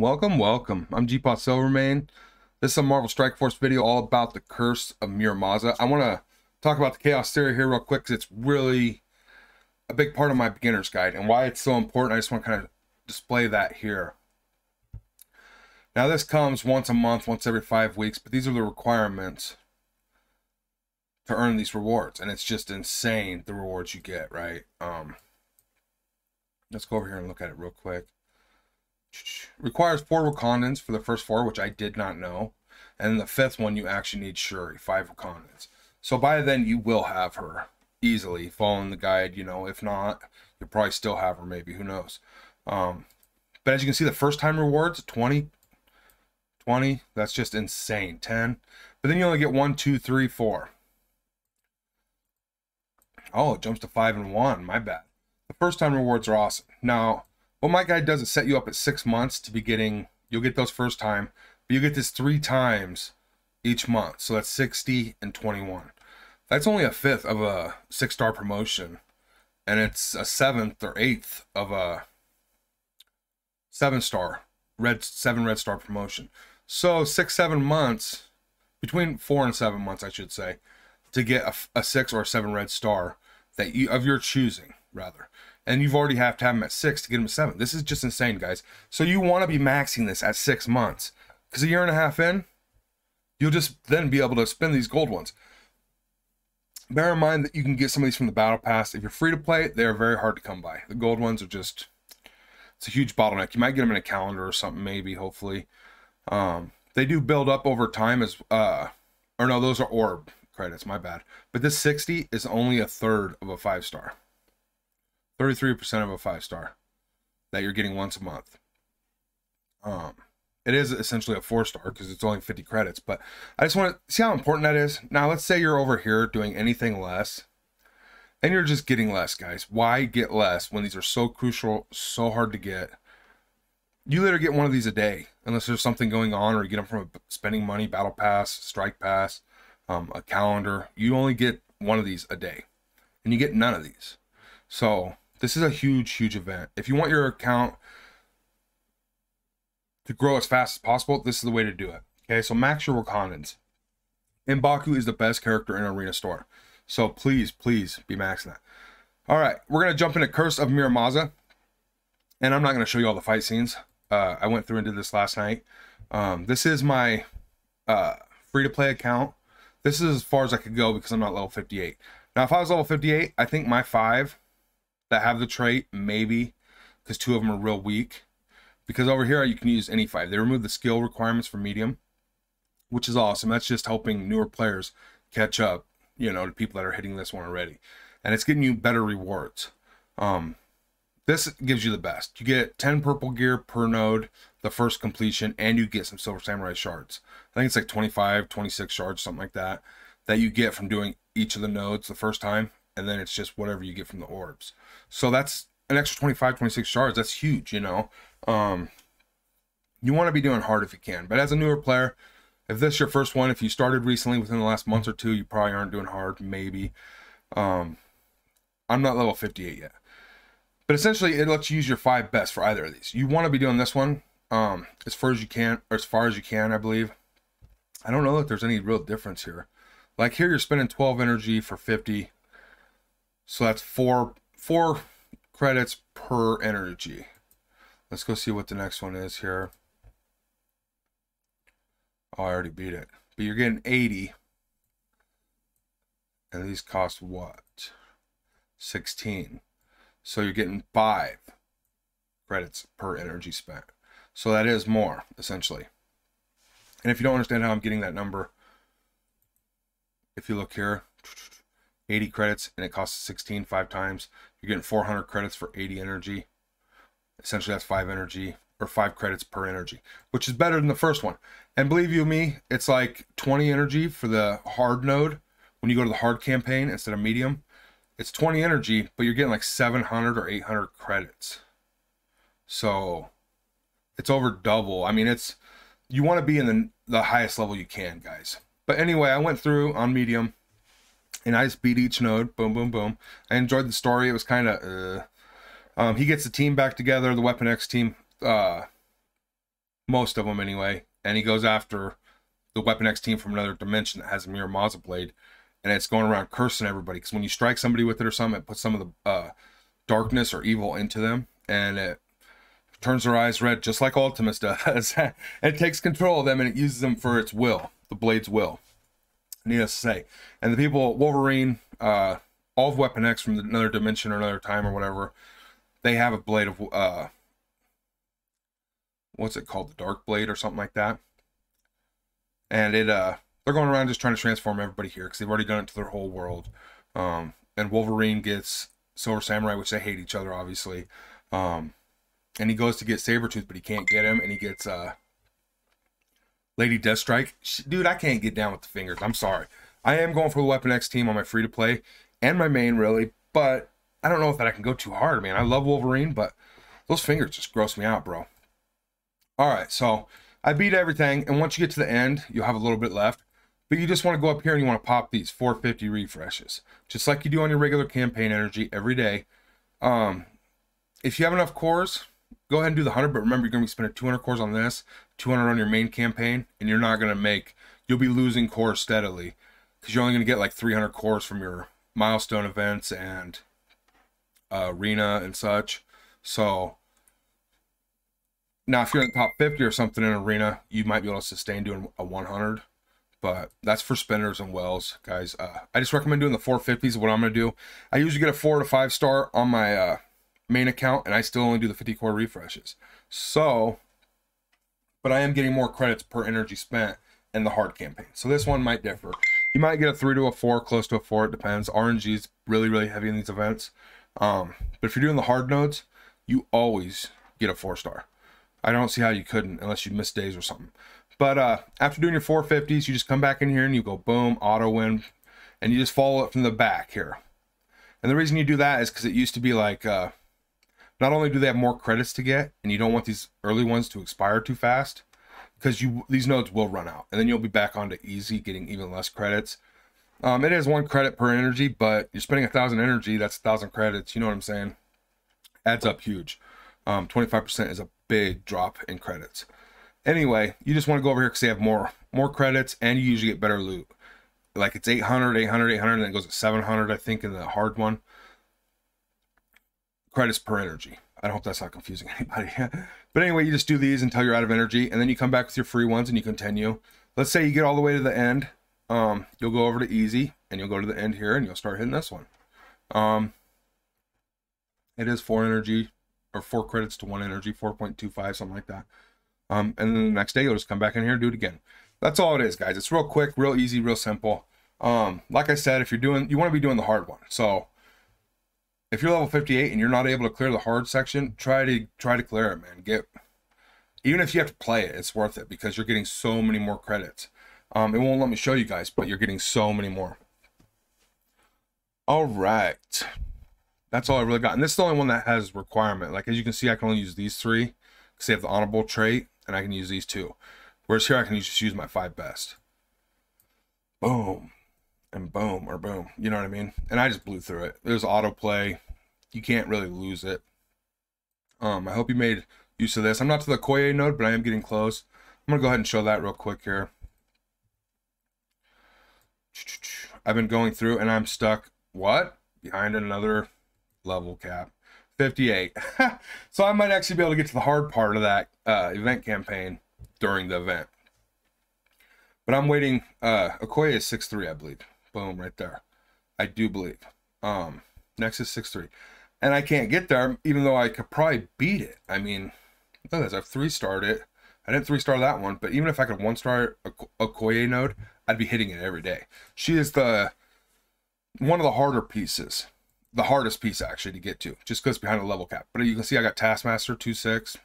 Welcome. I'm GpaSilverMane. This is a Marvel Strike Force video all about the curse of Miramaza. I want to talk about the Chaos Theory here real quick because it's really a big part of my beginner's guide and why it's so important. I just want to kind of display that here. Now this comes once a month, once every 5 weeks, but these are the requirements to earn these rewards, and it's just insane the rewards you get, right? Let's go over here and look at it real quick. Requires 4 Rakanans for the first 4, which I did not know, and then the 5th one you actually need Shuri, 5 Rakanans. So by then you will have her easily following the guide, you know. If not, you'll probably still have her, maybe, who knows. But as you can see, the first time rewards 20, that's just insane, 10, but then you only get 1, 2, 3, 4. Oh, it jumps to 5 and 1, my bad. The first time rewards are awesome. Now what my guide does is set you up at 6 months to be getting, you'll get those first time, but you get this 3 times each month. So that's 60 and 21. That's only a 5th of a 6-star promotion. And it's a 7th or 8th of a 7-star, 7 red star promotion. So 6, 7 months, between 4 and 7 months, I should say, to get a 6 or a 7 red star that you, of your choosing, rather. And you've already have to have them at 6 to get them at 7. This is just insane, guys. So you want to be maxing this at 6 months, because a 1.5 years in, you'll just then be able to spend these gold ones. Bear in mind that you can get some of these from the battle pass. If you're free to play, they're very hard to come by. The gold ones are just, it's a huge bottleneck. You might get them in a calendar or something, maybe, hopefully. They do build up over time as, or no, those are orb credits, my bad. But this 60 is only a 1/3 of a 5-star. 33% of a 5-star that you're getting once a month. It is essentially a 4-star because it's only 50 credits, but I just want to see how important that is. Now, let's say you're over here doing anything less, and you're just getting less, guys. Why get less when these are so crucial, so hard to get? You literally get one of these a day, unless there's something going on, or you get them from a spending money, battle pass, strike pass, a calendar. You only get one of these a day, and you get none of these. So this is a huge, huge event. If you want your account to grow as fast as possible, this is the way to do it. Okay, so max your Rakanans. M'Baku is the best character in Arena Store. So please, please be maxing that. All right, we're going to jump into Curse of Miramaza. And I'm not going to show you all the fight scenes. I went through and did this last night. This is my free-to-play account. This is as far as I could go because I'm not level 58. Now, if I was level 58, I think my 5... that have the trait, maybe, because 2 of them are real weak. Because over here you can use any 5. They remove the skill requirements for medium, which is awesome. That's just helping newer players catch up, you know, to people that are hitting this one already, and it's getting you better rewards. This gives you the best. You get 10 purple gear per node, the first completion, and you get some Silver Samurai shards. I think it's like 25, 26 shards, something like that, that you get from doing each of the nodes the first time. And then it's just whatever you get from the orbs. So that's an extra 25, 26 shards. That's huge, you know. You want to be doing hard if you can. But as a newer player, if this is your first one, if you started recently within the last month or 2, you probably aren't doing hard, maybe. I'm not level 58 yet. But essentially, it lets you use your 5 best for either of these. You want to be doing this one as far as you can, or as far as you can, I believe. I don't know if there's any real difference here. Like here, you're spending 12 energy for 50. So that's four credits per energy. Let's go see what the next one is here. Oh, I already beat it. But you're getting 80. And these cost what? 16. So you're getting 5 credits per energy spent. So that is more, essentially. And if you don't understand how I'm getting that number, if you look here, 80 credits, and it costs 16 5 times. You're getting 400 credits for 80 energy. Essentially, that's 5 energy, or 5 credits per energy, which is better than the first one. And believe you me, it's like 20 energy for the hard node. When you go to the hard campaign instead of medium, it's 20 energy, but you're getting like 700 or 800 credits. So it's over double. I mean, it's, you want to be in the highest level you can, guys. But anyway, I went through on medium, and I just beat each node. Boom, boom, boom. I enjoyed the story. It was kind of, he gets the team back together, the Weapon X team. Most of them, anyway. And he goes after the Weapon X team from another dimension that has a Miramaza blade. And it's going around cursing everybody. Because when you strike somebody with it or something, it puts some of the darkness or evil into them. And it turns their eyes red, just like Ultimis does. It takes control of them, and it uses them for its will. The blade's will. Needless to say. And the people, Wolverine, all of Weapon X from another dimension or another time or whatever, they have a blade of... what's it called? The Dark Blade or something like that. And it they're going around just trying to transform everybody here because they've already done it to their whole world. And Wolverine gets Silver Samurai, which they hate each other, obviously. And he goes to get Sabretooth, but he can't get him. And he gets Lady Deathstrike. Dude, I can't get down with the fingers. I'm sorry. I am going for the Weapon X team on my free-to-play and my main, really. But I don't know if that I can go too hard, man. I love Wolverine, but those fingers just gross me out, bro. All right, so I beat everything, and once you get to the end, you'll have a little bit left, but you just want to go up here and you want to pop these 450 refreshes, just like you do on your regular campaign energy every day. If you have enough cores, go ahead and do the 100, but remember, you're going to be spending 200 cores on this, 200 on your main campaign, and you're not going to make, you'll be losing cores steadily, because you're only going to get like 300 cores from your milestone events and arena and such, so... Now, if you're in the top 50 or something in arena, you might be able to sustain doing a 100, but that's for spinners and wells, guys. I just recommend doing the 450s. What I'm going to do, I usually get a 4 to 5 star on my main account, and I still only do the 50 core refreshes. So, but I am getting more credits per energy spent in the hard campaign. So this one might differ. You might get a 3 to a 4, close to a 4. It depends. RNG is really, really heavy in these events. But if you're doing the hard nodes, you always get a 4 star. I don't see how you couldn't unless you missed days or something. But after doing your 450s, you just come back in here and you go boom, auto win, and you just follow it from the back here. And the reason you do that is because it used to be like, not only do they have more credits to get, and you don't want these early ones to expire too fast, because these nodes will run out, and then you'll be back onto easy, getting even less credits. It is 1 credit per energy, but you're spending 1,000 energy, that's 1,000 credits, you know what I'm saying? Adds up huge. 25% is a big drop in credits. Anyway, you just want to go over here because they have more credits, and you usually get better loot. Like it's 800, 800, 800, and then it goes to 700, I think, in the hard one. Credits per energy. I hope that's not confusing anybody. But anyway, you just do these until you're out of energy, and then you come back with your free ones and you continue. Let's say you get all the way to the end. You'll go over to easy, and you'll go to the end here, and you'll start hitting this one. It is 4 energy. Or 4 credits to 1 energy, 4.25, something like that. And then the next day, you'll just come back in here and do it again. That's all it is, guys. It's real quick, real easy, real simple. Like I said, if you're doing, you want to be doing the hard one. So if you're level 58 and you're not able to clear the hard section, try to clear it, man. Even if you have to play it, it's worth it because you're getting so many more credits. It won't let me show you guys, but you're getting so many more. All right. That's all I really got. And this is the only one that has requirement. Like, as you can see, I can only use these 3 because they have the honorable trait, and I can use these 2. Whereas here, I can just use my 5 best. Boom. And boom, or boom. You know what I mean? And I just blew through it. There's autoplay. You can't really lose it. I hope you made use of this. I'm not to the Okoye node, but I am getting close. I'm going to go ahead and show that real quick here. I've been going through, and I'm stuck. What? Behind another... level cap 58. So I might actually be able to get to the hard part of that event campaign during the event, but I'm waiting. Okoye is 6'3", I believe. Boom, right there. I do believe. Next is 6'3", and I can't get there, even though I could probably beat it. I mean, look at this. I've 3-starred it. I didn't 3-star that one, but even if I could 1-star Okoye node, I'd be hitting it every day. She is the one of the harder pieces. The hardest piece actually to get to, just because behind a level cap. But you can see I got Taskmaster 2-6,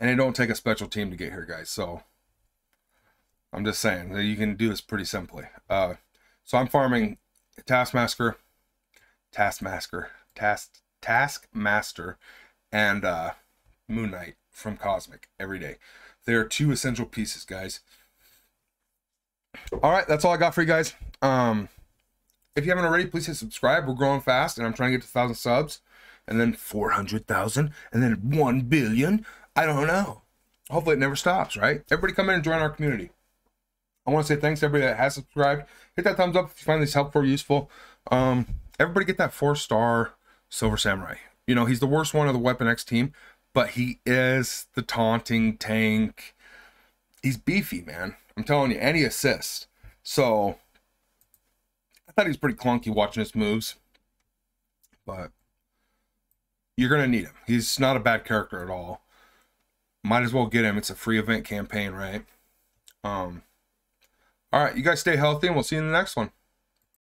and it don't take a special team to get here, guys. So I'm just saying that you can do this pretty simply. So I'm farming Taskmaster, and Moon Knight from Cosmic every day. They are 2 essential pieces, guys. All right, that's all I got for you guys. If you haven't already, please hit subscribe. We're growing fast, and I'm trying to get to 1,000 subs, and then 400,000, and then 1 billion. I don't know. hopefully it never stops, right? Everybody come in and join our community. I want to say thanks to everybody that has subscribed. Hit that thumbs up if you find this helpful or useful. Everybody get that 4-star Silver Samurai. You know, he's the worst one of the Weapon X team, but he is the taunting tank. He's beefy, man. I'm telling you, and he assists. So, I thought he was pretty clunky watching his moves, but you're going to need him. He's not a bad character at all. Might as well get him. It's a free event campaign, right? All right, you guys stay healthy, and we'll see you in the next one.